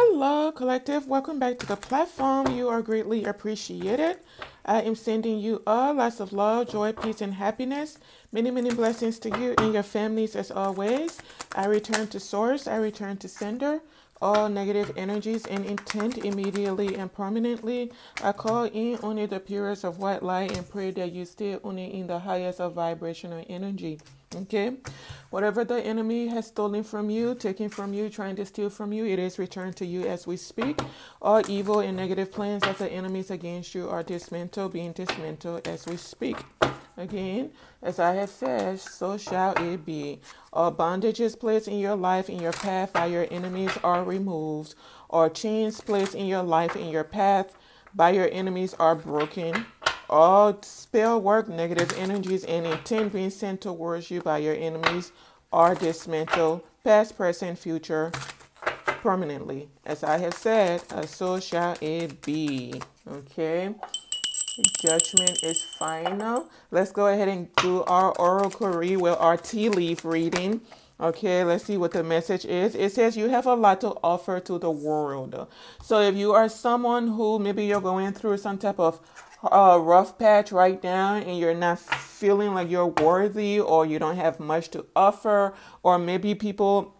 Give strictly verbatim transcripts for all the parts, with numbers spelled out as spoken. Hello, collective. Welcome back to the platform. You are greatly appreciated. I am sending you all lots of love, joy, peace, and happiness. Many, many blessings to you and your families as always. I return to source. I return to sender. All negative energies and intent immediately and permanently. I call in only the purest of white light and pray that you stay only in the highest of vibrational energy. Okay, whatever the enemy has stolen from you, taken from you, trying to steal from you, it is returned to you as we speak. All evil and negative plans of the enemies against you are dismantled, being dismantled as we speak. Again, as I have said, so shall it be. All bondages placed in your life, in your path by your enemies are removed. All chains placed in your life, in your path by your enemies are broken. All spell work, negative energies, and intent being sent towards you by your enemies are dismantled, past, present, future, permanently. As I have said, uh, so shall it be. Okay. Judgment is final. Let's go ahead and do our oracle read, well, our tea leaf reading. Okay, let's see what the message is. It says you have a lot to offer to the world. So if you are someone who maybe you're going through some type of a rough patch right now and you're not feeling like you're worthy or you don't have much to offer, or maybe people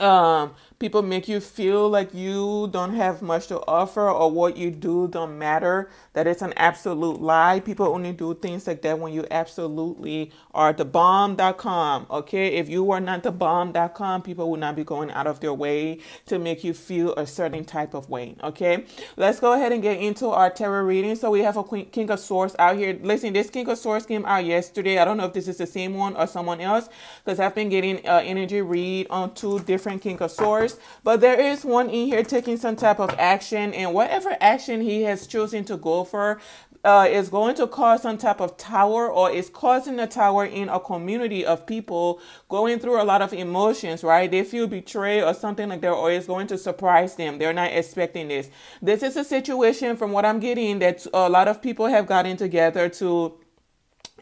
um people make you feel like you don't have much to offer or what you do don't matter, that it's an absolute lie. People only do things like that when you absolutely are the bomb dot com. Okay, if you were not the bomb dot com, people would not be going out of their way to make you feel a certain type of way. Okay, let's go ahead and get into our tarot reading. So we have a queen, king of swords out here. Listen, this king of swords came out yesterday. I don't know if this is the same one or someone else, because I've been getting uh, energy read on two different king of swords, but there is one in here taking some type of action, and whatever action he has chosen to go for uh, is going to cause some type of tower, or is causing a tower in a community of people going through a lot of emotions, right? They feel betrayed or something like that, or it's going to surprise them. They're not expecting this. This is a situation from what I'm getting that a lot of people have gotten together to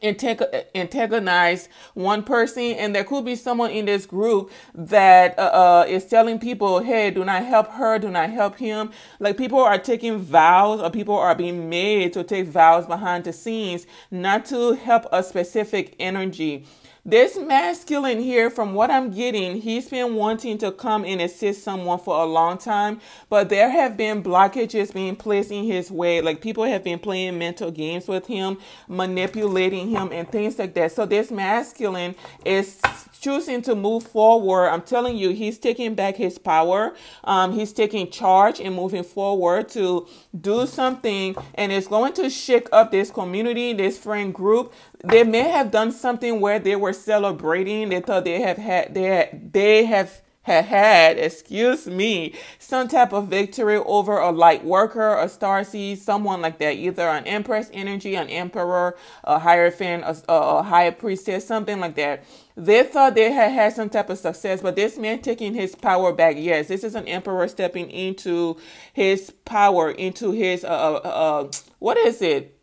antagonize one person, and there could be someone in this group that uh, uh is telling people, hey, do not help her, do not help him. Like, people are taking vows, or people are being made to take vows behind the scenes not to help a specific energy. This masculine here, from what I'm getting, he's been wanting to come and assist someone for a long time, but there have been blockages being placed in his way. Like, people have been playing mental games with him, manipulating him, and things like that. So this masculine is choosing to move forward. I'm telling you, he's taking back his power. Um, he's taking charge and moving forward to do something, and it's going to shake up this community, this friend group. They may have done something where they were celebrating. They thought they have had, they had, they have had had, excuse me, some type of victory over a light worker, a star seed, someone like that, either an empress energy, an emperor, a hierophant, a, a high priestess, something like that. They thought they had had some type of success, but this man taking his power back. Yes, this is an emperor stepping into his power, into his, uh, uh, uh what is it?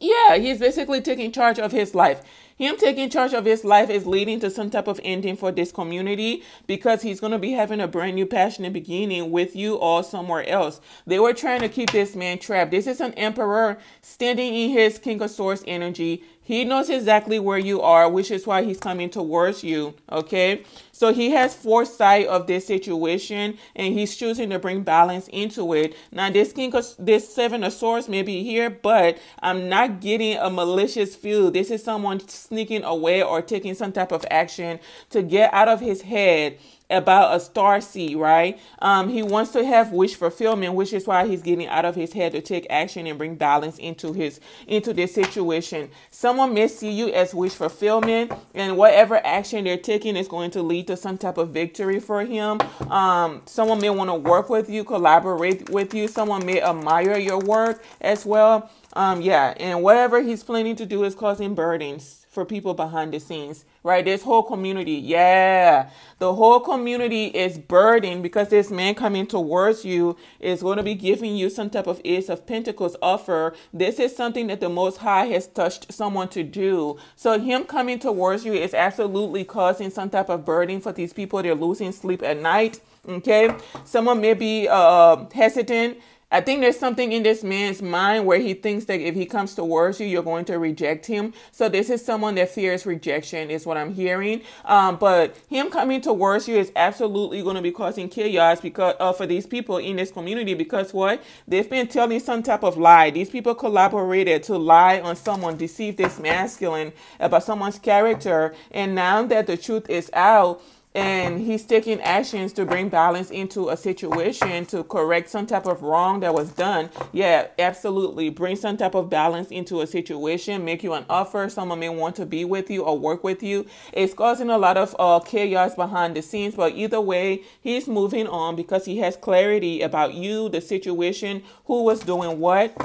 Yeah, he's basically taking charge of his life. Him taking charge of his life is leading to some type of ending for this community, because he's going to be having a brand new passionate beginning with you all somewhere else. They were trying to keep this man trapped. This is an emperor standing in his king of swords energy. He knows exactly where you are, which is why he's coming towards you. Okay, so he has foresight of this situation, and he's choosing to bring balance into it. Now, this king of, this seven of swords may be here, but I'm not getting a malicious feel. This is someone sneaking away or taking some type of action to get out of his head about a star seed, right? Um, he wants to have wish fulfillment, which is why he's getting out of his head to take action and bring balance into his, into this situation. Someone may see you as wish fulfillment, and whatever action they're taking is going to lead to some type of victory for him. Um, someone may want to work with you, collaborate with you. Someone may admire your work as well. Um, yeah, and whatever he's planning to do is causing burdens for people behind the scenes, right? This whole community, yeah. The whole community is burdened because this man coming towards you is going to be giving you some type of Ace of Pentacles offer. This is something that the Most High has touched someone to do. So him coming towards you is absolutely causing some type of burden for these people. They're losing sleep at night, okay? Someone may be uh, hesitant. I think there's something in this man's mind where he thinks that if he comes towards you, you're going to reject him. So this is someone that fears rejection is what I'm hearing. Um, but him coming towards you is absolutely going to be causing chaos because uh, for these people in this community, because what? They've been telling some type of lie. These people collaborated to lie on someone, deceive this masculine about someone's character. And now that the truth is out, and he's taking actions to bring balance into a situation to correct some type of wrong that was done. Yeah, absolutely. Bring some type of balance into a situation, make you an offer. Someone may want to be with you or work with you. It's causing a lot of uh, chaos behind the scenes. But either way, he's moving on because he has clarity about you, the situation, who was doing what.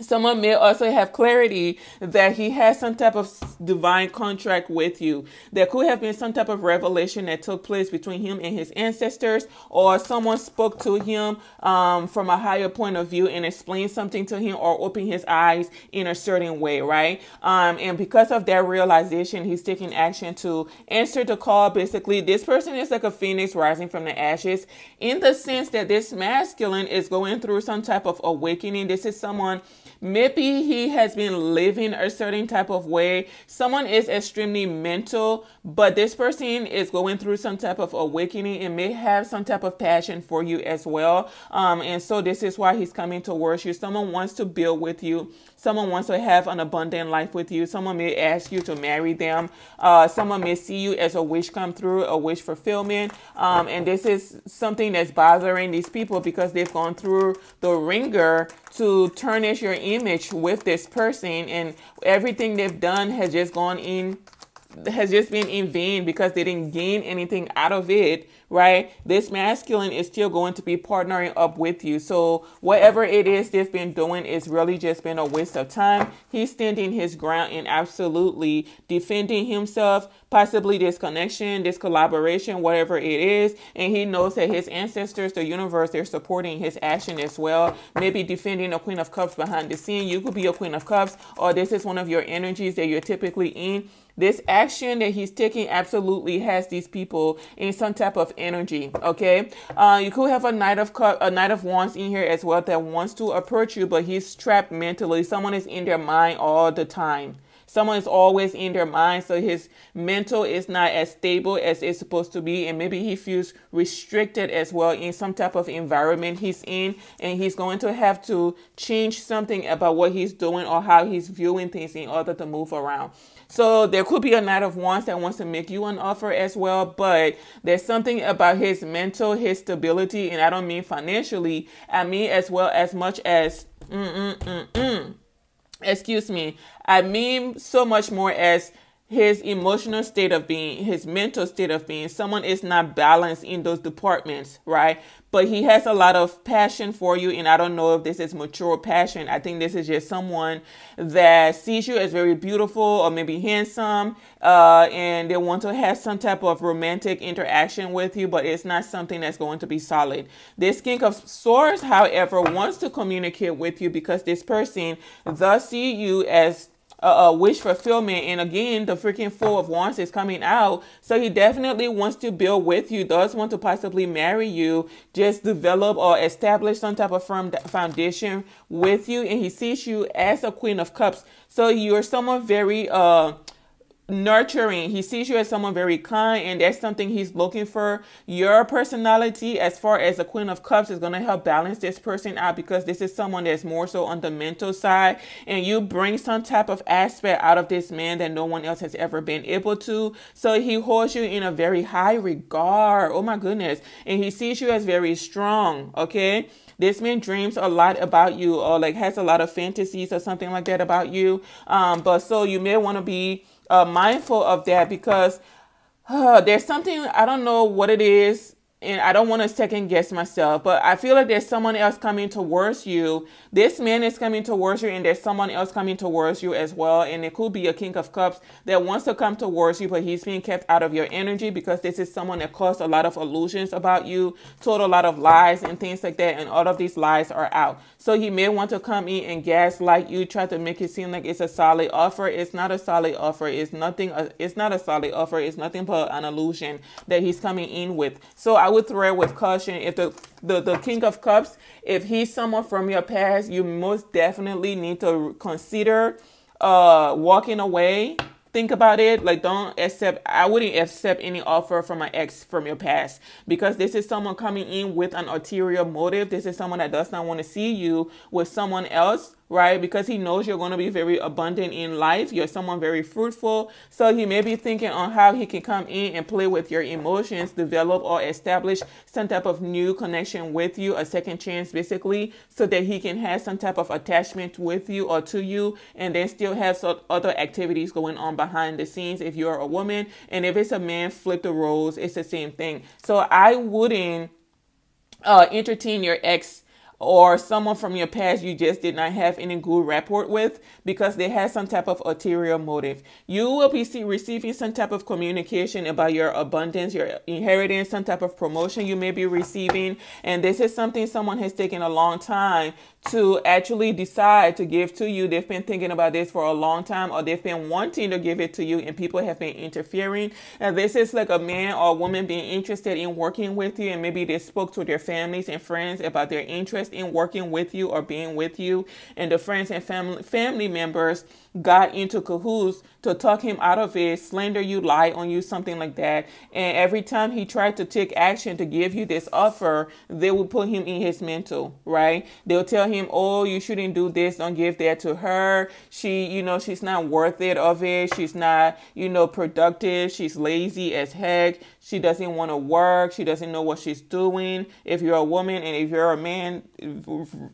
Someone may also have clarity that he has some type of divine contract with you. There could have been some type of revelation that took place between him and his ancestors, or someone spoke to him um, from a higher point of view and explained something to him or opened his eyes in a certain way, right? Um, and because of that realization, he's taking action to answer the call. Basically, this person is like a phoenix rising from the ashes, in the sense that this masculine is going through some type of awakening. This is someone... maybe he has been living a certain type of way. Someone is extremely mental, but this person is going through some type of awakening and may have some type of passion for you as well. Um, and so this is why he's coming towards you. Someone wants to build with you. Someone wants to have an abundant life with you. Someone may ask you to marry them. Uh, someone may see you as a wish come through, a wish fulfillment. Um, and this is something that's bothering these people because they've gone through the ringer to tarnish your image with this person, and everything they've done has just gone in, has just been in vain because they didn't gain anything out of it, right? This masculine is still going to be partnering up with you. So whatever it is they've been doing, it's really just been a waste of time. He's standing his ground and absolutely defending himself, possibly this connection, this collaboration, whatever it is. And he knows that his ancestors, the universe, they're supporting his action as well. Maybe defending a Queen of Cups behind the scene. You could be a Queen of Cups, or this is one of your energies that you're typically in. This action that he's taking absolutely has these people in some type of energy, okay? Uh, you could have a Knight of Cup, a Knight of Wands in here as well that wants to approach you, but he's trapped mentally. Someone is in their mind all the time. Someone is always in their mind, so his mental is not as stable as it's supposed to be, and maybe he feels restricted as well in some type of environment he's in, and he's going to have to change something about what he's doing or how he's viewing things in order to move around. So there could be a Knight of Wands that wants to make you an offer as well, but there's something about his mental, his stability, and I don't mean financially, I mean as well as much as, mm-mm-mm-mm, excuse me, I mean so much more as his emotional state of being, his mental state of being. Someone is not balanced in those departments, right? But he has a lot of passion for you, and I don't know if this is mature passion. I think this is just someone that sees you as very beautiful or maybe handsome, uh, and they want to have some type of romantic interaction with you, but it's not something that's going to be solid. This King of Swords, however, wants to communicate with you because this person does see you as Uh, uh, wish fulfillment, and again the freaking Four of Wands is coming out, so he definitely wants to build with you, does want to possibly marry you, just develop or establish some type of firm foundation with you, and he sees you as a Queen of Cups, so you're someone very uh nurturing. He sees you as someone very kind, and that's something he's looking for. Your personality as far as the Queen of Cups is going to help balance this person out because this is someone that's more so on the mental side, and you bring some type of aspect out of this man that no one else has ever been able to. So he holds you in a very high regard. Oh my goodness. And he sees you as very strong. Okay. This man dreams a lot about you, or like has a lot of fantasies or something like that about you. Um, but so you may want to be uh, mindful of that because uh, there's something, I don't know what it is. and I don't want to second guess myself, but I feel like there's someone else coming towards you. This man is coming towards you, and there's someone else coming towards you as well. And it could be a King of Cups that wants to come towards you, but he's being kept out of your energy because this is someone that caused a lot of illusions about you, told a lot of lies and things like that. And all of these lies are out. So he may want to come in and gaslight you, try to make it seem like it's a solid offer. It's not a solid offer. It's nothing. It's not a solid offer. It's nothing but an illusion that he's coming in with. So I I would thread with caution. If the, the, the King of Cups, if he's someone from your past, you most definitely need to consider uh, walking away. Think about it. Like, don't accept, I wouldn't accept any offer from an ex from your past, because this is someone coming in with an ulterior motive. This is someone that does not want to see you with someone else, right? Because he knows you're going to be very abundant in life. You're someone very fruitful. So he may be thinking on how he can come in and play with your emotions, develop or establish some type of new connection with you, a second chance basically, so that he can have some type of attachment with you or to you, and then still have some other activities going on behind the scenes if you're a woman. And if it's a man, flip the roles. It's the same thing. So I wouldn't uh, entertain your ex or someone from your past you just did not have any good rapport with, because they had some type of ulterior motive. You will be see, receiving some type of communication about your abundance, your inheritance, some type of promotion you may be receiving. And this is something someone has taken a long time to actually decide to give to you. They've been thinking about this for a long time, or they've been wanting to give it to you, and people have been interfering. And this is like a man or a woman being interested in working with you, and maybe they spoke to their families and friends about their interest in working with you or being with you, and the friends and family family members got into cahoots to talk him out of it, slander you, lie on you, something like that. And every time he tried to take action to give you this offer, they would put him in his mental, right? They'll tell him, oh, you shouldn't do this. Don't give that to her. She, you know, she's not worth it of it. She's not, you know, productive. She's lazy as heck. She doesn't want to work. She doesn't know what she's doing. If you're a woman, and if you're a man,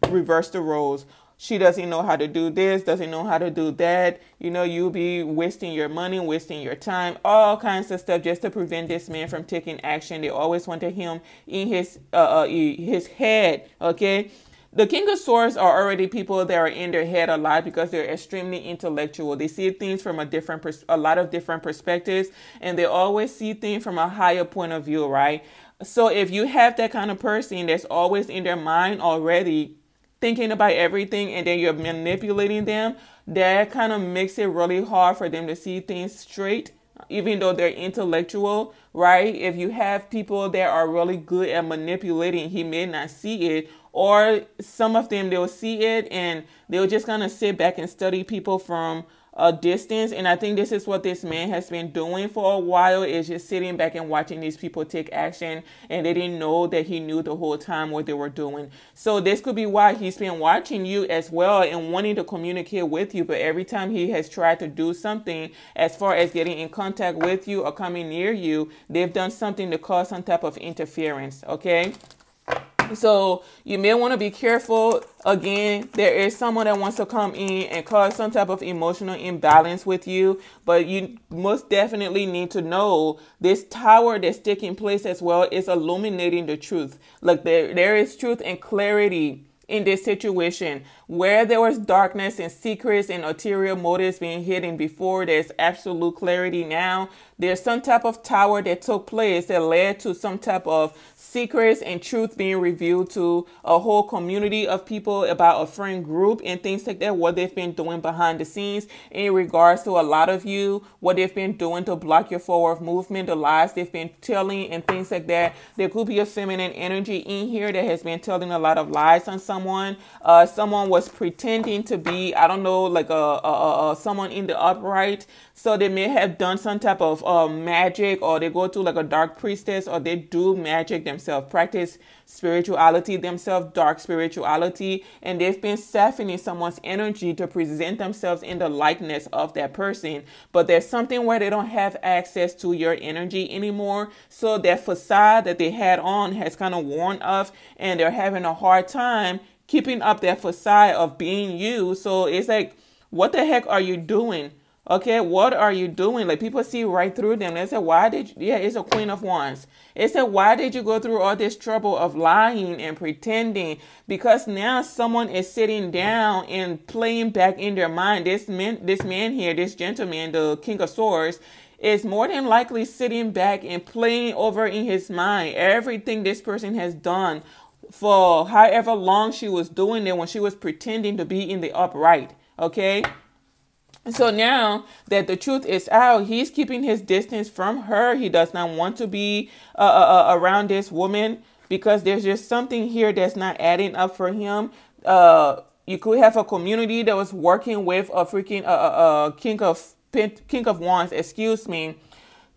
reverse the roles. She doesn't know how to do this, doesn't know how to do that. You know, you'll be wasting your money, wasting your time, all kinds of stuff just to prevent this man from taking action. They always wanted him in his uh, uh, his head, okay? The King of Swords are already people that are in their head a lot, because they're extremely intellectual. They see things from a different, a lot of different perspectives, and they always see things from a higher point of view, right? So if you have that kind of person that's always in their mind already, thinking about everything, and then you're manipulating them, that kind of makes it really hard for them to see things straight, even though they're intellectual, right? If you have people that are really good at manipulating, he may not see it, or some of them, they'll see it and they'll just kind of sit back and study people from a distance. And I think this is what this man has been doing for a while, is just sitting back and watching these people take action, and they didn't know that he knew the whole time what they were doing. So this could be why he's been watching you as well and wanting to communicate with you, but every time he has tried to do something as far as getting in contact with you or coming near you, they've done something to cause some type of interference, okay? So you may want to be careful. Again, there is someone that wants to come in and cause some type of emotional imbalance with you, but you most definitely need to know this tower that's taking place as well is illuminating the truth. Like, there, there is truth and clarity in this situation. Where there was darkness and secrets and ulterior motives being hidden before, there's absolute clarity now. There's some type of tower that took place that led to some type of secrets and truth being revealed to a whole community of people about a friend group and things like that, what they've been doing behind the scenes in regards to a lot of you, what they've been doing to block your forward movement, the lies they've been telling and things like that. There could be a feminine energy in here that has been telling a lot of lies on someone. Uh, someone was pretending to be, I don't know, like a, a, a someone in the upright. So they may have done some type of uh, magic, or they go to like a dark priestess, or they do magic themselves. Practice spirituality themselves, dark spirituality, and they've been siphoning someone's energy to present themselves in the likeness of that person. But there's something where they don't have access to your energy anymore, so that facade that they had on has kind of worn off, and they're having a hard time keeping up that facade of being you. So it's like, what the heck are you doing? Okay, what are you doing? Like, people see right through them. They say, why did you? Yeah, it's a Queen of Wands. It said, why did you go through all this trouble of lying and pretending? Because now someone is sitting down and playing back in their mind. This man, this man here, this gentleman, the King of Swords, is more than likely sitting back and playing over in his mind everything this person has done for however long she was doing it when she was pretending to be in the upright. Okay. So now that the truth is out, he's keeping his distance from her. He does not want to be uh, uh, around this woman because there's just something here that's not adding up for him. Uh, you could have a community that was working with a freaking uh, uh, king of king of wands, excuse me.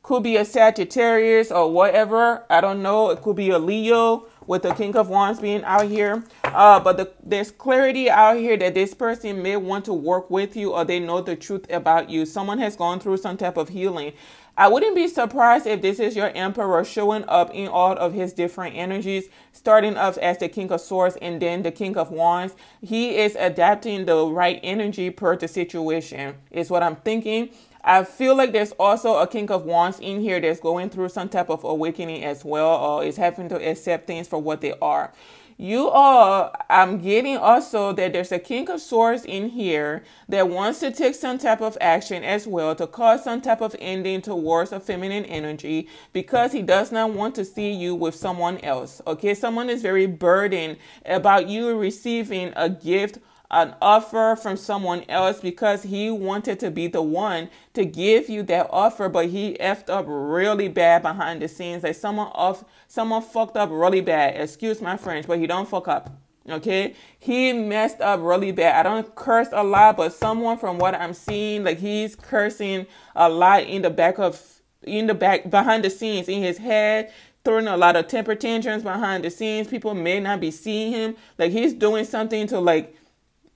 Could be a Sagittarius or whatever. I don't know. It could be a Leo with the King of Wands being out here. Uh, but the, there's clarity out here that this person may want to work with you, or they know the truth about you. Someone has gone through some type of healing. I wouldn't be surprised if this is your Emperor showing up in all of his different energies, starting up as the King of Swords and then the King of Wands. He is adapting the right energy per the situation is what I'm thinking. I feel like there's also a King of Wands in here that's going through some type of awakening as well, or is having to accept things for what they are. You all, I'm getting also that there's a King of Swords in here that wants to take some type of action as well to cause some type of ending towards a feminine energy because he does not want to see you with someone else. Okay, someone is very burdened about you receiving a gift, an offer from someone else, because he wanted to be the one to give you that offer, but he effed up really bad behind the scenes. Like someone off, someone fucked up really bad. Excuse my French, but he don't fuck up. Okay, he messed up really bad. I don't curse a lot, but someone, from what I'm seeing, like he's cursing a lot in the back of, in the back behind the scenes in his head. Throwing a lot of temper tantrums behind the scenes. People may not be seeing him. Like he's doing something to like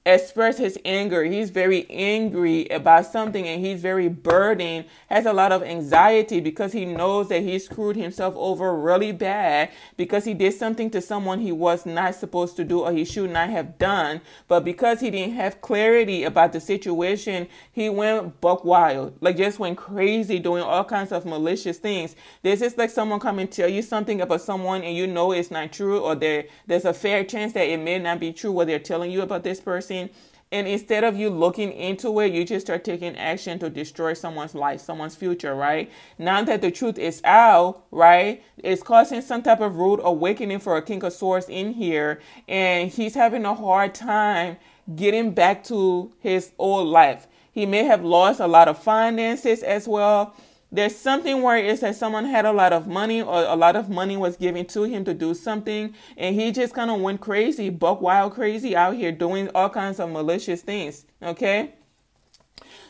express his anger. He's very angry about something and he's very burdened, has a lot of anxiety because he knows that he screwed himself over really bad because he did something to someone he was not supposed to do or he should not have done. But because he didn't have clarity about the situation, he went buck wild, like just went crazy doing all kinds of malicious things. This is like someone come and tell you something about someone and you know it's not true, or there there's a fair chance that it may not be true what they're telling you about this person. And instead of you looking into it, you just start taking action to destroy someone's life, someone's future, right? Now that the truth is out, right, it's causing some type of rude awakening for a King of Swords in here. And he's having a hard time getting back to his old life. He may have lost a lot of finances as well. There's something where it's that someone had a lot of money, or a lot of money was given to him to do something, and he just kind of went crazy, buck wild crazy out here doing all kinds of malicious things, okay?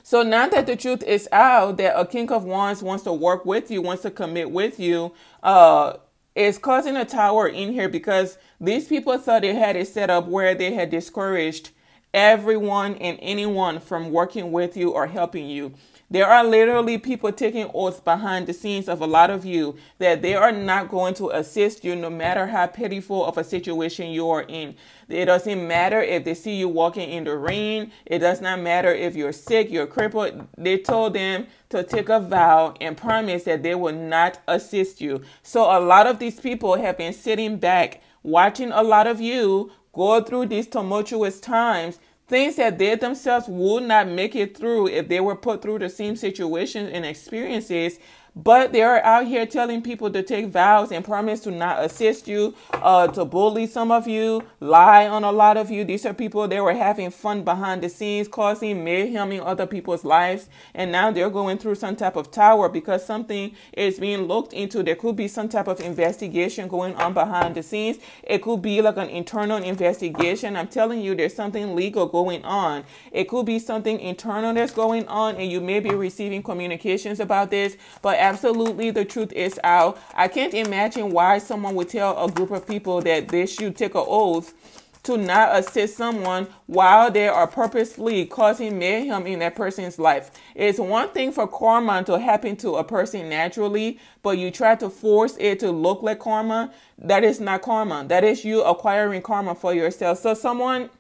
So now that the truth is out that a King of Wands wants to work with you, wants to commit with you, uh, it's causing a tower in here because these people thought they had it set up where they had discouraged everyone and anyone from working with you or helping you. There are literally people taking oaths behind the scenes of a lot of you that they are not going to assist you no matter how pitiful of a situation you are in. It doesn't matter if they see you walking in the rain. It does not matter if you're sick, you're crippled. They told them to take a vow and promise that they will not assist you. So a lot of these people have been sitting back, watching a lot of you go through these tumultuous times, things that they themselves would not make it through if they were put through the same situations and experiences. But they are out here telling people to take vows and promise to not assist you, uh, to bully some of you, lie on a lot of you. These are people that were having fun behind the scenes, causing mayhem in other people's lives. And now they're going through some type of tower because something is being looked into. There could be some type of investigation going on behind the scenes. It could be like an internal investigation. I'm telling you, there's something legal going on. It could be something internal that's going on, and you may be receiving communications about this. But absolutely, the truth is out. I can't imagine why someone would tell a group of people that they should take an oath to not assist someone while they are purposefully causing mayhem in that person's life. It's one thing for karma to happen to a person naturally, but you try to force it to look like karma. That is not karma. That is you acquiring karma for yourself. So someone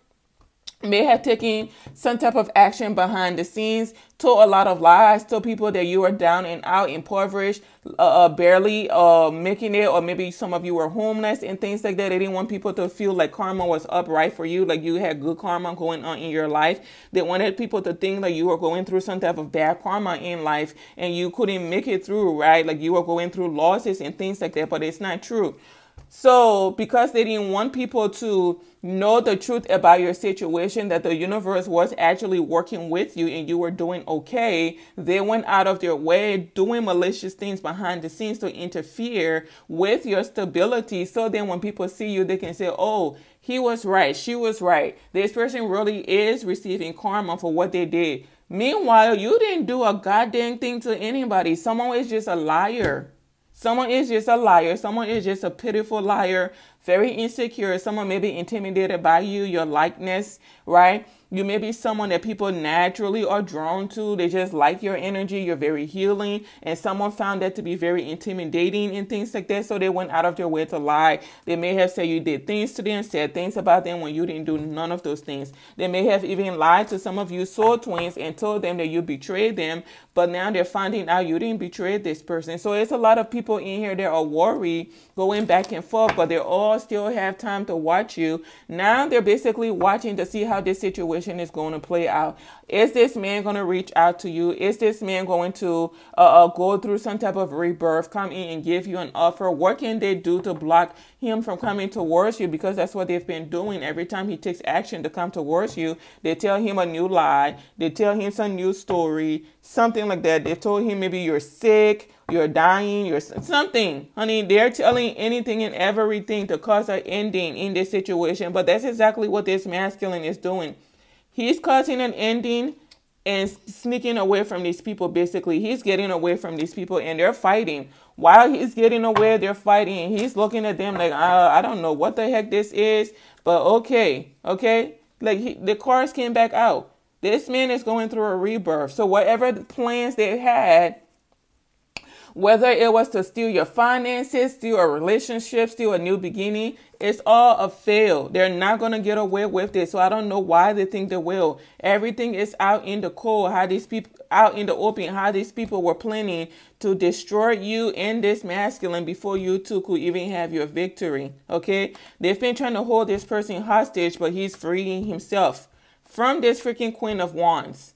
may have taken some type of action behind the scenes, told a lot of lies, told people that you are down and out, impoverished, uh, barely uh, making it, or maybe some of you were homeless and things like that. They didn't want people to feel like karma was upright for you, like you had good karma going on in your life. They wanted people to think like you were going through some type of bad karma in life and you couldn't make it through, right? Like you were going through losses and things like that, but it's not true. So because they didn't want people to know the truth about your situation, that the universe was actually working with you and you were doing okay, they went out of their way doing malicious things behind the scenes to interfere with your stability. So then when people see you, they can say, oh, he was right, she was right. This person really is receiving karma for what they did. Meanwhile, you didn't do a goddamn thing to anybody. Someone is just a liar. Someone is just a liar. Someone is just a pitiful liar, very insecure. Someone may be intimidated by you, your likeness, right? You may be someone that people naturally are drawn to. They just like your energy. You're very healing. And someone found that to be very intimidating and things like that. So they went out of their way to lie. They may have said you did things to them, said things about them when you didn't do none of those things. They may have even lied to some of you soul twins and told them that you betrayed them. But now they're finding out you didn't betray this person. So it's a lot of people in here that are worried, going back and forth, but they all still have time to watch you. Now they're basically watching to see how this situation is going to play out. Is this man going to reach out to you? Is this man going to uh, go through some type of rebirth, come in and give you an offer? What can they do to block him from coming towards you? Because that's what they've been doing. Every time he takes action to come towards you, they tell him a new lie. They tell him some new story, something like that. They told him maybe you're sick, you're dying, you're something. Honey, they're telling anything and everything to cause an ending in this situation. But that's exactly what this masculine is doing. He's causing an ending and sneaking away from these people, basically. He's getting away from these people, and they're fighting. While he's getting away, they're fighting, and he's looking at them like, uh, I don't know what the heck this is, but okay, okay? Like, he, the cards came back out. This man is going through a rebirth. So whatever plans they had, whether it was to steal your finances, steal a relationship, steal a new beginning, it's all a fail. They're not going to get away with this. So I don't know why they think they will. Everything is out in the cold, how these people, out in the open, how these people were planning to destroy you and this masculine before you two could even have your victory. Okay. They've been trying to hold this person hostage, but he's freeing himself from this freaking Queen of Wands.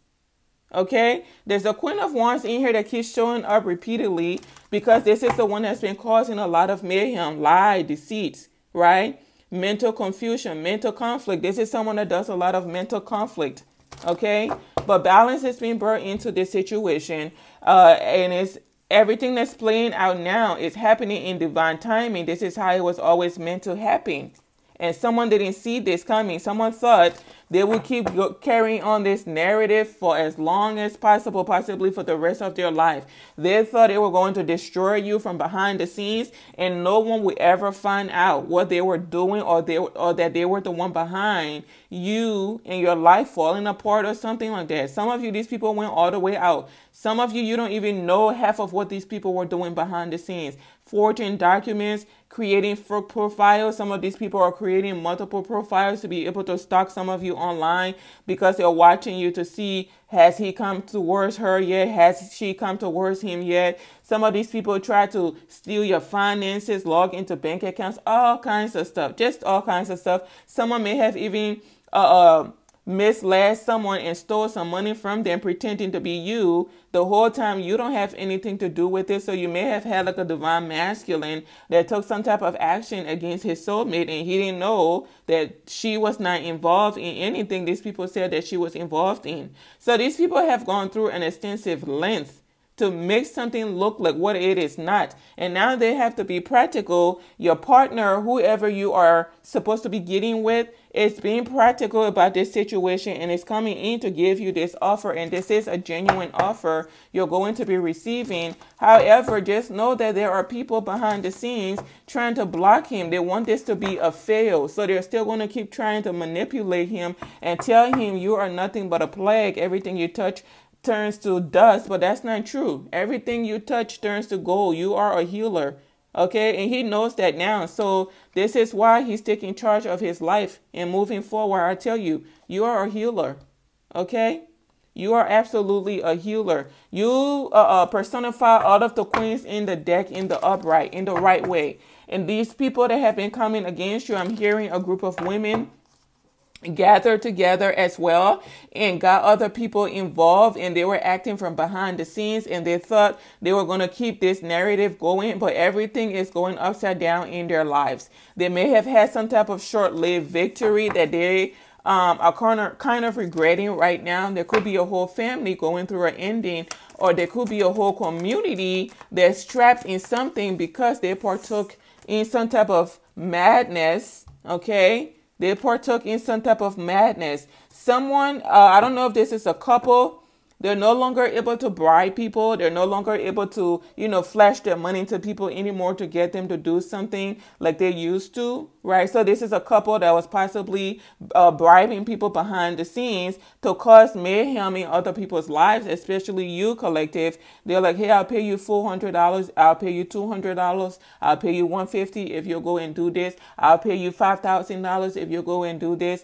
Okay, there's a Queen of Wands in here that keeps showing up repeatedly because this is the one that's been causing a lot of mayhem, lie, deceit, right? Mental confusion, mental conflict. This is someone that does a lot of mental conflict, okay? But balance is being brought into this situation, uh, and it's everything that's playing out now is happening in divine timing. This is how it was always meant to happen. And someone didn't see this coming. Someone thought they would keep carrying on this narrative for as long as possible, possibly for the rest of their life. They thought they were going to destroy you from behind the scenes, and no one would ever find out what they were doing, or they or that they were the one behind you and your life falling apart or something like that. Some of you, these people went all the way out. Some of you, you don't even know half of what these people were doing behind the scenes. Forging documents, creating fake profiles. Some of these people are creating multiple profiles to be able to stalk some of you online because they're watching you to see, has he come towards her yet? Has she come towards him yet? Some of these people try to steal your finances, log into bank accounts, all kinds of stuff, just all kinds of stuff. Someone may have even uh, uh, misled someone and stole some money from them pretending to be you. The whole time you don't have anything to do with it. So you may have had like a divine masculine that took some type of action against his soulmate, and he didn't know that she was not involved in anything these people said that she was involved in. So these people have gone through an extensive length to make something look like what it is not. And now they have to be practical. Your partner, whoever you are supposed to be getting with, is being practical about this situation and is coming in to give you this offer. And this is a genuine offer you're going to be receiving. However, just know that there are people behind the scenes trying to block him. They want this to be a fail. So they're still going to keep trying to manipulate him and tell him you are nothing but a plague. Everything you touch turns to dust, but that's not true. Everything you touch turns to gold. You are a healer, Okay, and he knows that now. So this is why he's taking charge of his life and moving forward. I tell you, you are a healer. Okay, you are absolutely a healer. You uh, personify all of the queens in the deck, in the upright, in the right way. And these people that have been coming against you, I'm hearing a group of women gathered together as well and got other people involved, and they were acting from behind the scenes, and they thought they were going to keep this narrative going, but everything is going upside down in their lives. They may have had some type of short-lived victory that they um, are kind of, kind of regretting right now. There could be a whole family going through an ending, or there could be a whole community that's trapped in something because they partook in some type of madness, okay? They partook in some type of madness. Someone, uh, I don't know if this is a couple, they're no longer able to bribe people. They're no longer able to, you know, flash their money to people anymore to get them to do something like they used to, right? So this is a couple that was possibly uh, bribing people behind the scenes to cause mayhem in other people's lives, especially you, collective. They're like, hey, I'll pay you four hundred dollars. I'll pay you two hundred dollars. I'll pay you one hundred fifty dollars if you'll go and do this. I'll pay you five thousand dollars if you'll go and do this.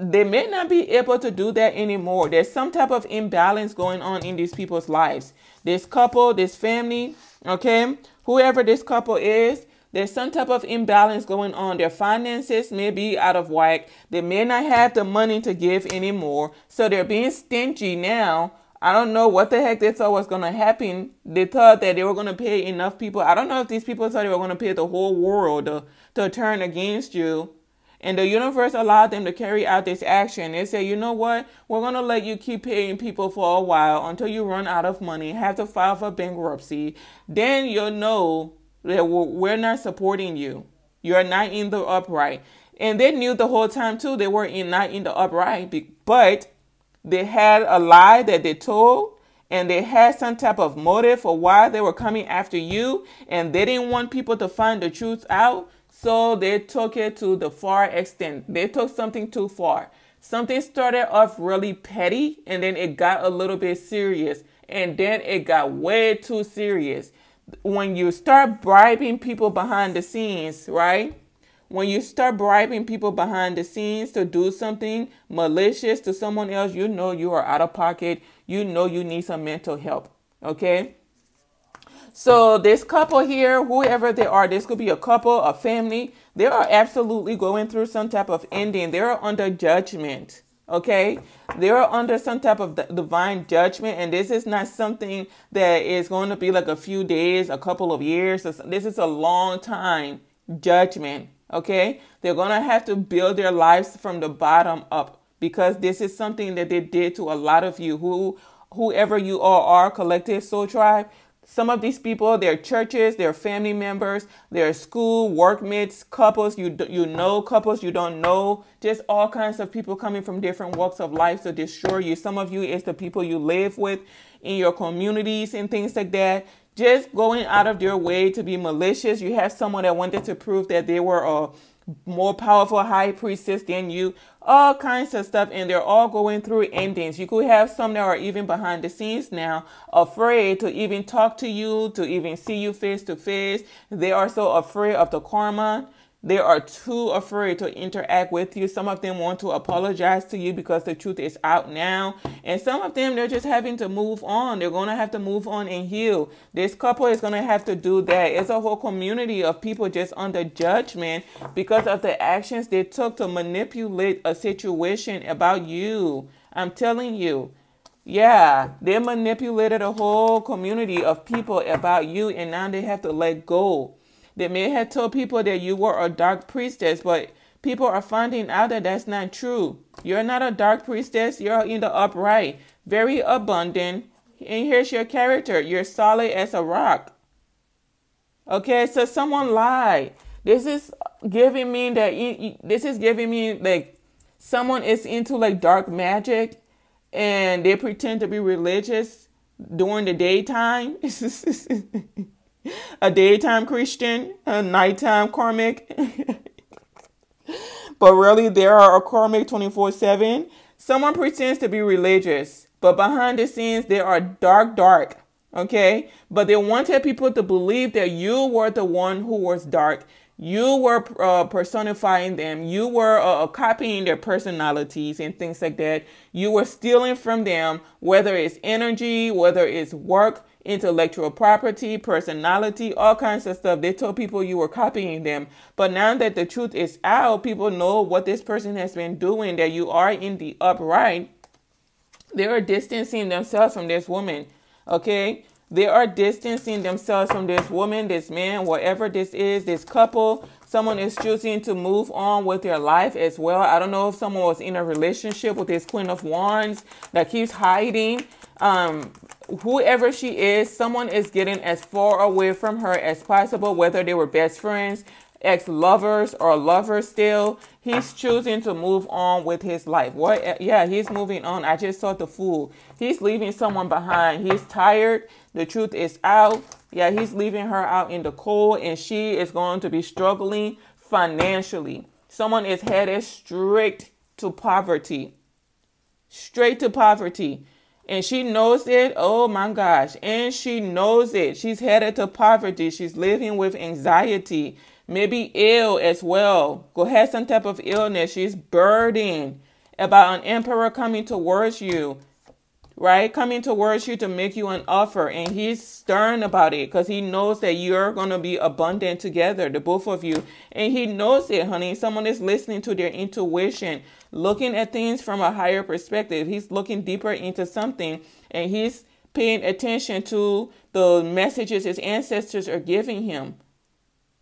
They may not be able to do that anymore. There's some type of imbalance going on in these people's lives. This couple, this family, okay, whoever this couple is, there's some type of imbalance going on. Their finances may be out of whack. They may not have the money to give anymore. So they're being stingy now. I don't know what the heck they thought was going to happen. They thought that they were going to pay enough people. I don't know if these people thought they were going to pay the whole world to, to turn against you. And the universe allowed them to carry out this action. They said, you know what? We're going to let you keep paying people for a while until you run out of money, have to file for bankruptcy. Then you'll know that we're not supporting you. You're not in the upright. And they knew the whole time, too, they were in, not in the upright. But they had a lie that they told. And they had some type of motive for why they were coming after you. And they didn't want people to find the truth out. So they took it to the far extent. They took something too far. Something started off really petty, and then it got a little bit serious. And then it got way too serious. When you start bribing people behind the scenes, right? When you start bribing people behind the scenes to do something malicious to someone else, you know you are out of pocket. You know you need some mental help, okay? So this couple here, whoever they are, this could be a couple, a family, they are absolutely going through some type of ending. They are under judgment, okay? They are under some type of divine judgment, and this is not something that is going to be like a few days, a couple of years. This is a long time judgment, okay? They're going to have to build their lives from the bottom up, because this is something that they did to a lot of you, who, whoever you all are, collective soul tribe. Some of these people, their churches, their family members, their school, workmates, couples, you, you know, couples you don't know, just all kinds of people coming from different walks of life to destroy you. Some of you is the people you live with in your communities and things like that. Just going out of their way to be malicious. You have someone that wanted to prove that they were a more powerful high priestess than you, all kinds of stuff, and they're all going through endings. You could have some that are even behind the scenes now, afraid to even talk to you, to even see you face to face. They are so afraid of the karma. They are too afraid to interact with you. Some of them want to apologize to you because the truth is out now. And some of them, they're just having to move on. They're going to have to move on and heal. This couple is going to have to do that. It's a whole community of people just under judgment because of the actions they took to manipulate a situation about you. I'm telling you. Yeah, they manipulated a whole community of people about you, and now they have to let go. They may have told people that you were a dark priestess, but people are finding out that that's not true. You're not a dark priestess. You're in the upright, very abundant. And here's your character. You're solid as a rock. Okay, so someone lied. This is giving me that. This is giving me like someone is into like dark magic, and they pretend to be religious during the daytime. A daytime Christian, a nighttime karmic, but really there are a karmic twenty-four seven. Someone pretends to be religious, but behind the scenes, they are dark, dark. okay? But they wanted people to believe that you were the one who was dark. You were uh, personifying them. You were uh, copying their personalities and things like that. You were stealing from them, whether it's energy, whether it's work, intellectual property, personality, all kinds of stuff. They told people you were copying them. But now that the truth is out, people know what this person has been doing, that you are in the upright. They are distancing themselves from this woman, okay? They are distancing themselves from this woman, this man, whatever this is, this couple. Someone is choosing to move on with their life as well. I don't know if someone was in a relationship with this Queen of Wands that keeps hiding. Um, whoever she is, someone is getting as far away from her as possible, whether they were best friends, ex-lovers, or lovers still. He's choosing to move on with his life. What? Yeah, he's moving on. I just saw the Fool. He's leaving someone behind. He's tired. The truth is out. Yeah, he's leaving her out in the cold, and she is going to be struggling financially. Someone is headed straight to poverty. Straight to poverty. And she knows it. Oh my gosh. And she knows it. She's headed to poverty. She's living with anxiety. Maybe ill as well. Go have some type of illness. She's burdened about an emperor coming towards you. Right? Coming towards you to make you an offer. And he's stern about it because he knows that you're going to be abundant together, the both of you. And he knows it, honey. Someone is listening to their intuition, looking at things from a higher perspective. He's looking deeper into something, and he's paying attention to the messages his ancestors are giving him.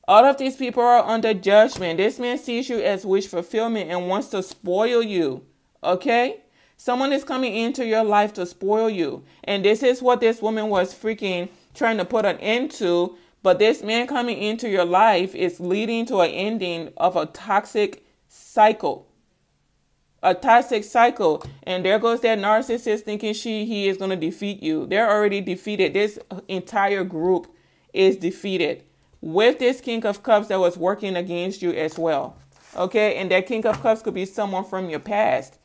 All of these people are under judgment. This man sees you as wish fulfillment and wants to spoil you, okay? Someone is coming into your life to spoil you. And this is what this woman was freaking trying to put an end to. But this man coming into your life is leading to an ending of a toxic cycle. A toxic cycle. And there goes that narcissist thinking she, he is going to defeat you. They're already defeated. This entire group is defeated with this King of Cups that was working against you as well. Okay? And that King of Cups could be someone from your past.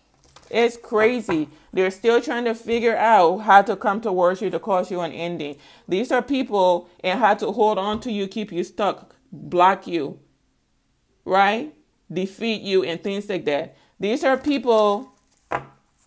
It's crazy. They're still trying to figure out how to come towards you to cause you an ending. These are people and how to hold on to you, keep you stuck, block you, right? Defeat you and things like that. These are people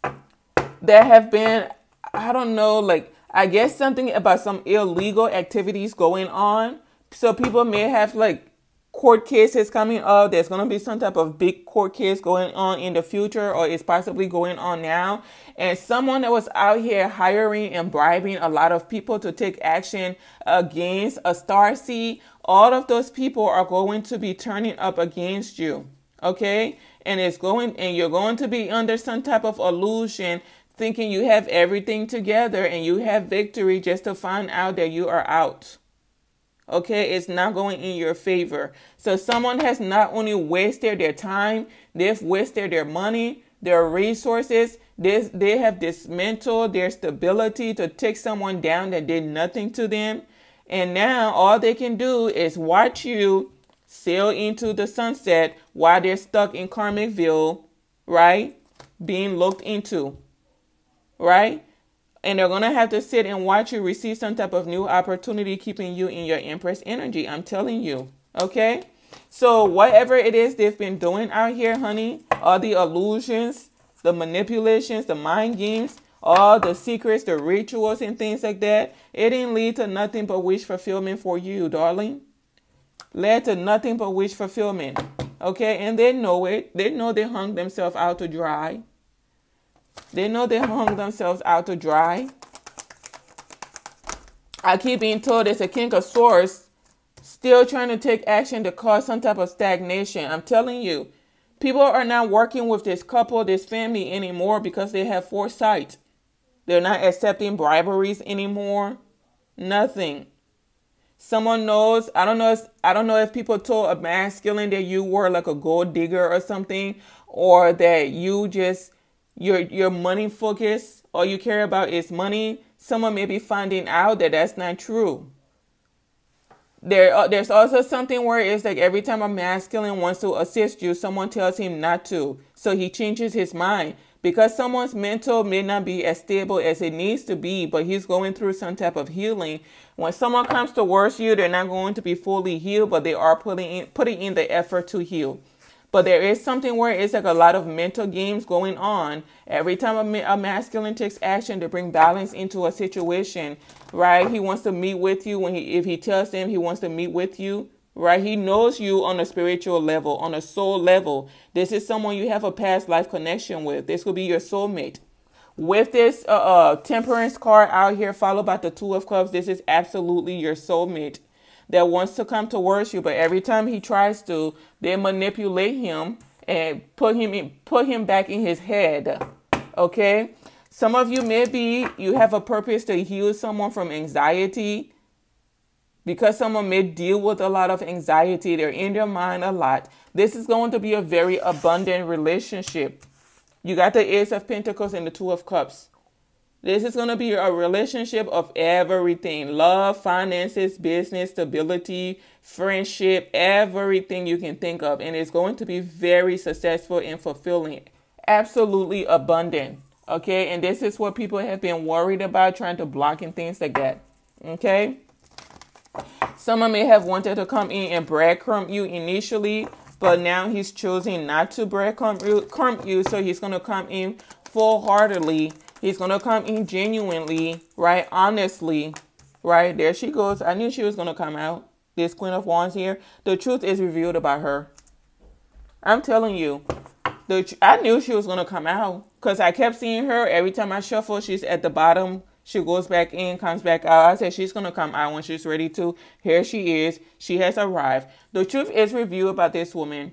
that have been, I don't know, like, I guess something about some illegal activities going on. So people may have like court cases coming up. There's going to be some type of big court case going on in the future, or it's possibly going on now. And someone that was out here hiring and bribing a lot of people to take action against a star seed, all of those people are going to be turning up against you. Okay? And it's going, and you're going to be under some type of illusion, thinking you have everything together and you have victory, just to find out that you are out. Okay, it's not going in your favor. So someone has not only wasted their time, they've wasted their money, their resources. This, they have dismantled their stability to take someone down that did nothing to them. And now all they can do is watch you sail into the sunset while they're stuck in Karmicville, right? Being looked into, right? And they're going to have to sit and watch you receive some type of new opportunity, keeping you in your Empress energy. I'm telling you. Okay. So whatever it is they've been doing out here, honey, all the illusions, the manipulations, the mind games, all the secrets, the rituals and things like that, it didn't lead to nothing but wish fulfillment for you, darling. Led to nothing but wish fulfillment. Okay. And they know it. They know they hung themselves out to dry. They know they hung themselves out to dry. I keep being told it's a King of Swords still trying to take action to cause some type of stagnation. I'm telling you, people are not working with this couple, this family anymore because they have foresight. They're not accepting briberies anymore. Nothing. Someone knows, I don't know if, I don't know if people told a masculine that you were like a gold digger or something, or that you just... Your, your money focus, all you care about is money. Someone may be finding out that that's not true. There, uh, there's also something where it's like every time a masculine wants to assist you, someone tells him not to. So he changes his mind. because someone's mental may not be as stable as it needs to be, but he's going through some type of healing. When someone comes towards you, they're not going to be fully healed, but they are putting in, putting in the effort to heal. But there is something where it's like a lot of mental games going on. Every time a, a masculine takes action to bring balance into a situation, right? He wants to meet with you when he, if he tells them he wants to meet with you. Right? He knows you on a spiritual level, on a soul level. This is someone you have a past life connection with. This could be your soulmate. With this uh, uh, temperance card out here, followed by the two of cups, this is absolutely your soulmate that wants to come towards you. But every time he tries to, they manipulate him and put him in, put him back in his head. Okay? Some of you, maybe you have a purpose to heal someone from anxiety. Because someone may deal with a lot of anxiety, they're in their mind a lot. This is going to be a very abundant relationship. You got the Ace of Pentacles and the Two of Cups. This is going to be a relationship of everything. Love, finances, business, stability, friendship, everything you can think of. And it's going to be very successful and fulfilling. Absolutely abundant. Okay? And this is what people have been worried about, trying to block and things like that. Okay? Someone may have wanted to come in and breadcrumb you initially, but now he's choosing not to breadcrumb you. So he's going to come in full-heartedly. He's going to come in genuinely, right? Honestly, right? There she goes. I knew she was going to come out. This Queen of Wands here. The truth is revealed about her. I'm telling you. The I knew she was going to come out because I kept seeing her. Every time I shuffle, she's at the bottom. She goes back in, comes back out. I said she's going to come out when she's ready to. Here she is. She has arrived. The truth is revealed about this woman.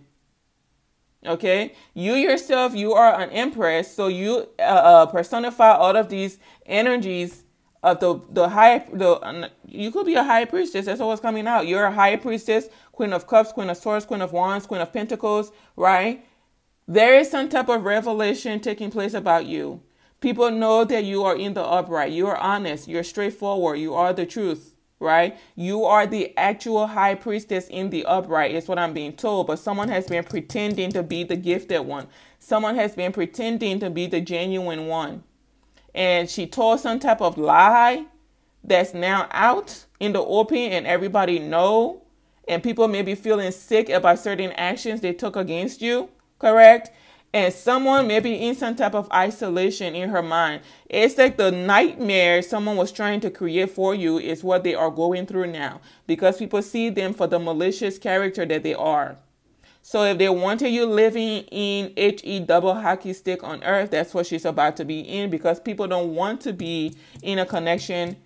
Okay? You yourself, you are an empress. So you uh, uh, personify all of these energies of the, the high... The, uh, you could be a high priestess. That's what's coming out. You're a high priestess. Queen of Cups, Queen of Swords, Queen of Wands, Queen of Pentacles. Right? There is some type of revelation taking place about you. People know that you are in the upright. You are honest. You're straightforward. You are the truth, right? You are the actual high priestess in the upright is what I'm being told. But someone has been pretending to be the gifted one. Someone has been pretending to be the genuine one. And she told some type of lie that's now out in the open and everybody know. And people may be feeling sick about certain actions they took against you, correct? And someone may be in some type of isolation in her mind. It's like the nightmare someone was trying to create for you is what they are going through now. Because people see them for the malicious character that they are. So if they wanted you living in H E double hockey stick on earth, that's what she's about to be in. Because people don't want to be in a connection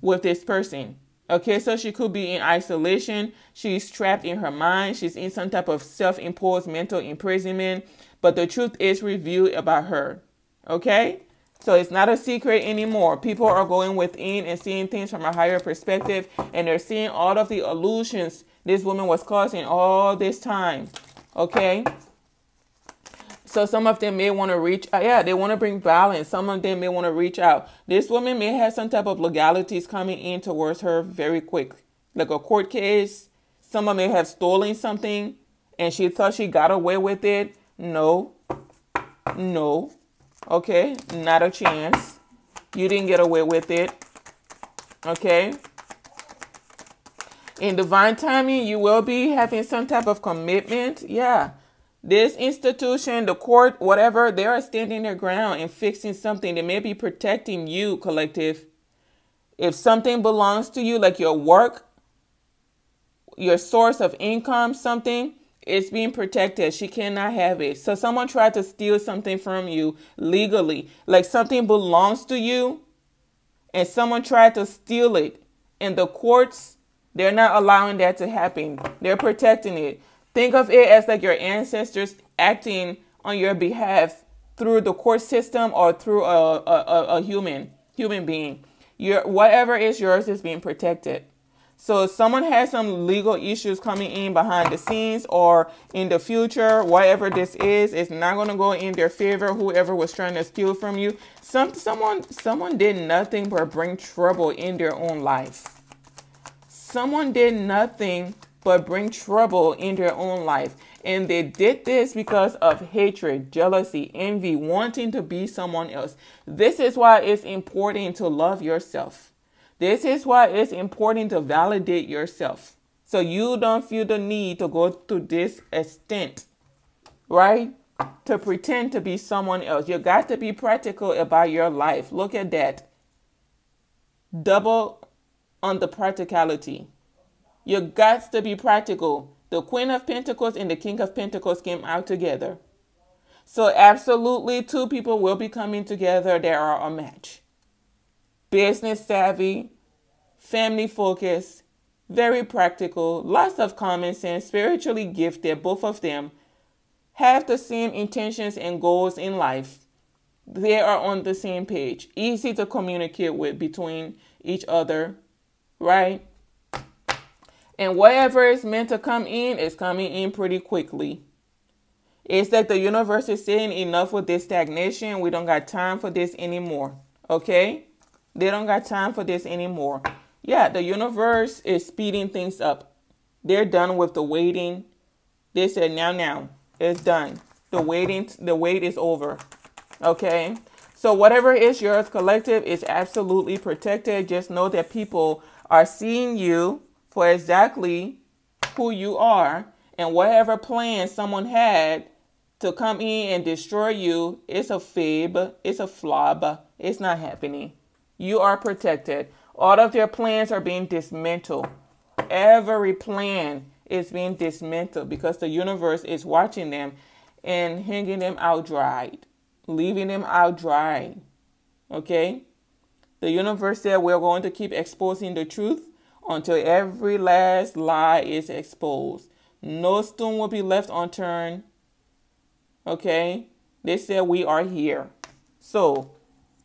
with this person. Okay, so she could be in isolation. She's trapped in her mind. She's in some type of self-imposed mental imprisonment. But the truth is revealed about her. Okay? So it's not a secret anymore. People are going within and seeing things from a higher perspective. And they're seeing all of the illusions this woman was causing all this time. Okay? So some of them may want to reach out. Yeah, they want to bring balance. Some of them may want to reach out. This woman may have some type of legalities coming in towards her very quick. Like a court case. Someone may have stolen something. And she thought she got away with it. No, no, okay, not a chance. You didn't get away with it, okay? In divine timing, you will be having some type of commitment, yeah. This institution, the court, whatever, they are standing their ground and fixing something. They may be protecting you, collective. If something belongs to you, like your work, your source of income, something, it's being protected. She cannot have it. So someone tried to steal something from you legally. Like something belongs to you and someone tried to steal it. And the courts, they're not allowing that to happen. They're protecting it. Think of it as like your ancestors acting on your behalf through the court system or through a, a, a human, human being. Your, whatever is yours is being protected. So if someone has some legal issues coming in behind the scenes or in the future, whatever this is, it's not going to go in their favor, whoever was trying to steal from you. Some, someone, someone did nothing but bring trouble in their own life. Someone did nothing but bring trouble in their own life. And they did this because of hatred, jealousy, envy, wanting to be someone else. This is why it's important to love yourself. This is why it's important to validate yourself, so you don't feel the need to go to this extent, right? To pretend to be someone else. You got to be practical about your life. Look at that. Double on the practicality. You got to be practical. The Queen of Pentacles and the King of Pentacles came out together. So absolutely two people will be coming together that are a match. Business savvy, family focused, very practical, lots of common sense, spiritually gifted, both of them. Have the same intentions and goals in life. They are on the same page. Easy to communicate with between each other, right? And whatever is meant to come in is coming in pretty quickly. It's like the universe is saying enough with this stagnation. We don't got time for this anymore, okay? They don't got time for this anymore. Yeah, the universe is speeding things up. They're done with the waiting. They said, now, now. It's done. The waiting, the wait is over. Okay. So whatever is yours, collective, is absolutely protected. Just know that people are seeing you for exactly who you are, and whatever plan someone had to come in and destroy you, it's a fib. It's a flop. It's not happening. You are protected. All of their plans are being dismantled. Every plan is being dismantled because the universe is watching them and hanging them out dry, leaving them out dry. Okay? The universe said we're going to keep exposing the truth until every last lie is exposed. No stone will be left unturned. Okay? They said we are here. So,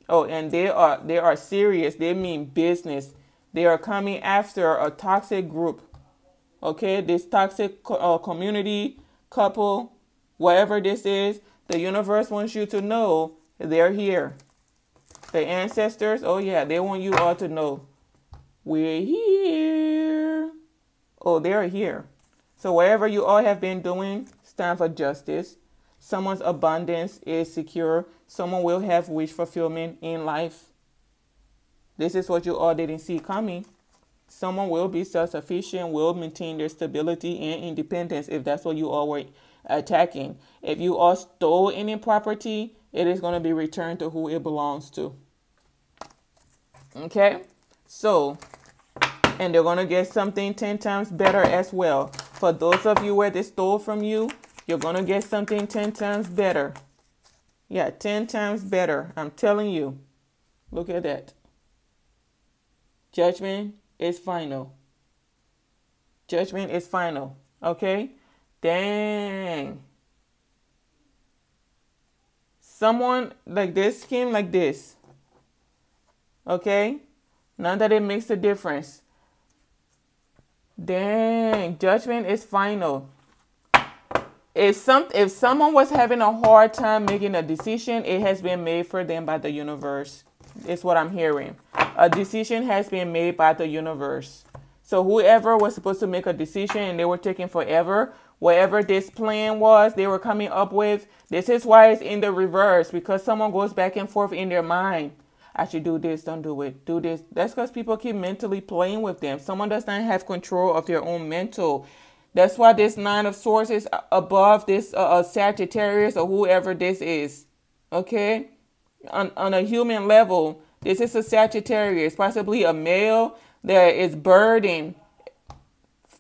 oh, and they are they are serious. They mean business. They are coming after a toxic group. Okay, this toxic uh, community, couple, whatever this is, the universe wants you to know they're here. The ancestors, oh yeah, they want you all to know we're here. Oh, they're here. So whatever you all have been doing, it's time for justice. Someone's abundance is secure. Someone will have wish fulfillment in life. This is what you all didn't see coming. Someone will be self-sufficient, will maintain their stability and independence if that's what you all were attacking. If you all stole any property, it is going to be returned to who it belongs to. Okay? So, and they're going to get something ten times better as well. For those of you where they stole from you, you're going to get something ten times better. Yeah, ten times better. I'm telling you. Look at that. Judgment. It's final. Judgment is final. Okay? Dang. Someone like this came like this. Okay? Not that it makes a difference. Dang. Judgment is final. If some, if someone was having a hard time making a decision, it has been made for them by the universe. It's what I'm hearing. A decision has been made by the universe. So whoever was supposed to make a decision and they were taking forever, whatever this plan was they were coming up with, this is why it's in the reverse, because someone goes back and forth in their mind. I should do this, don't do it, do this. That's because people keep mentally playing with them. Someone does not have control of their own mental. That's why this Nine of Swords is above this uh, Sagittarius or whoever this is. Okay? On, on a human level, this is a Sagittarius, possibly a male that is burdened,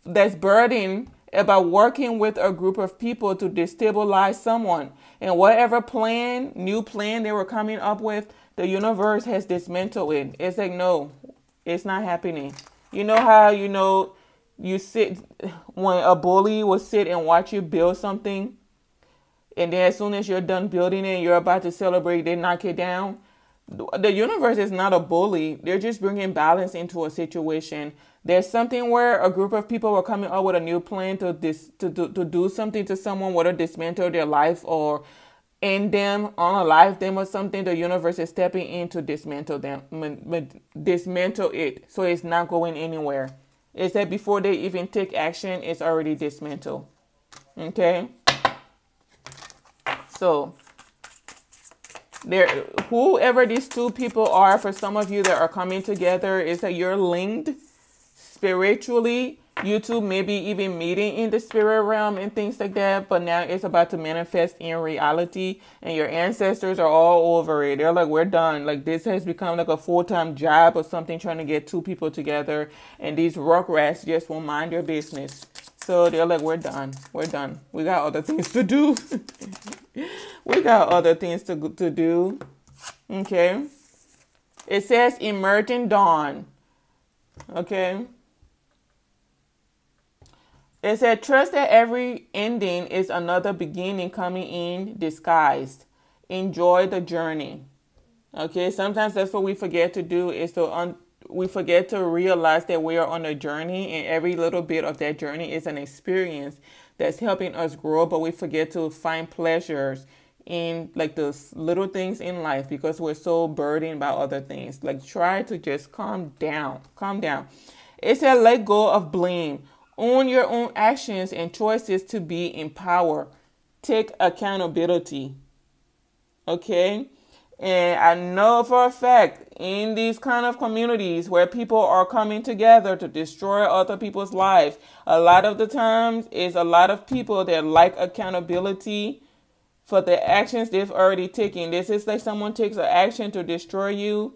that's burdened about working with a group of people to destabilize someone. And whatever plan, new plan they were coming up with, the universe has dismantled it. It's like, no, it's not happening. You know how, you know, you sit, when a bully will sit and watch you build something, and then as soon as you're done building it, you're about to celebrate, they knock it down. The universe is not a bully. They're just bringing balance into a situation. There's something where a group of people were coming up with a new plan to dis to do, to do something to someone, whether dismantle their life or end them, unalive them or something. The universe is stepping in to dismantle them, dismantle it. So it's not going anywhere. It's that before they even take action, it's already dismantled. Okay. So there, whoever these two people are, for some of you that are coming together, is that you're linked spiritually. You two maybe even meeting in the spirit realm and things like that, but now it's about to manifest in reality, and your ancestors are all over it. They're like, we're done. Like, this has become like a full-time job or something, trying to get two people together, and these rock rats just won't mind your business. So they're like, we're done. We're done. We got other things to do. We got other things to, to do. Okay. It says emerging dawn. Okay. It said, trust that every ending is another beginning coming in disguised. Enjoy the journey. Okay, sometimes that's what we forget to do, is to un we forget to realize that we are on a journey, and every little bit of that journey is an experience that's helping us grow, but we forget to find pleasures in like those little things in life because we're so burdened by other things. Like, try to just calm down, calm down. It said, let go of blame. Own your own actions and choices to be in power. Take accountability. Okay? And I know for a fact, in these kind of communities where people are coming together to destroy other people's lives, a lot of the times is a lot of people that lack accountability for the actions they've already taken. This is like someone takes an action to destroy you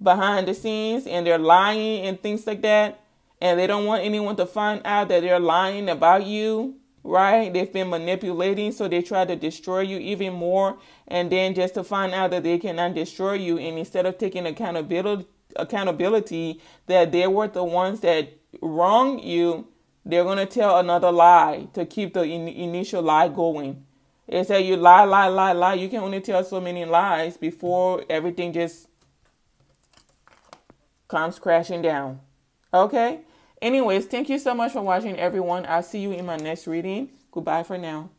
behind the scenes, and they're lying and things like that. And they don't want anyone to find out that they're lying about you, right? They've been manipulating, so they try to destroy you even more. And then just to find out that they cannot destroy you, and instead of taking accountability, accountability that they were the ones that wronged you, they're going to tell another lie to keep the in initial lie going. It's that you lie, lie, lie, lie. You can only tell so many lies before everything just comes crashing down. Okay? Anyways, thank you so much for watching, everyone. I'll see you in my next reading. Goodbye for now.